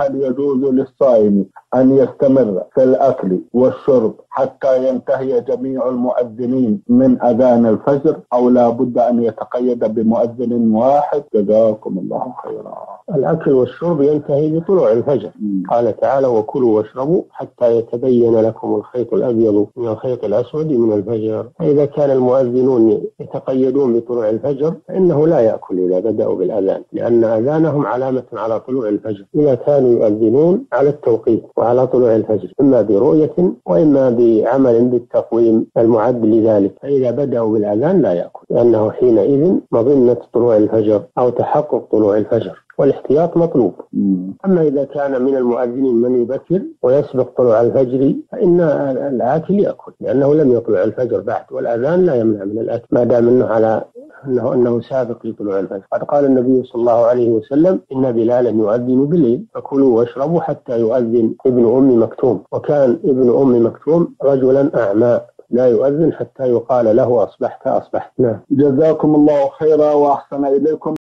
هل يجوز للصائم أن يستمر في الأكل والشرب حتى ينتهي جميع المؤذنين من أذان الفجر أو لا بد أن يتقيد بمؤذن واحد؟ جزاكم الله خيرا. الأكل والشرب ينتهي بطلوع الفجر. قال تعالى: وكلوا واشربوا حتى يتبين لكم الخيط الأبيض من الخيط الأسود من الفجر. إذا كان المؤذنون يتقيدون بطلوع الفجر فإنه لا يأكل إذا بدأوا بالأذان، لأن أذانهم علامة على طلوع الفجر. إذا كانوا يؤذنون على التوقيت وعلى طلوع الفجر إما برؤية وإما بعمل بالتقويم المعد لذلك، فإذا بدأوا بالأذان لا يأكل، لأنه حينئذ مظنة طلوع الفجر أو تحقق طلوع الفجر، والاحتياط مطلوب. أما إذا كان من المؤذنين من يبكر ويسبق طلوع الفجر فإن الآكل يأكل، لأنه لم يطلع الفجر بعد، والأذان لا يمنع من الأكل ما دام أنه على أنه سابق لطلوع الفجر. قد قال النبي صلى الله عليه وسلم: إن بلالا يؤذن بالليل فكلوا واشربوا حتى يؤذن ابن أم مكتوم، وكان ابن أم مكتوم رجلا أعمى لا يؤذن حتى يقال له أصبحت أصبحت. جزاكم الله خيرا وأحسن إليكم.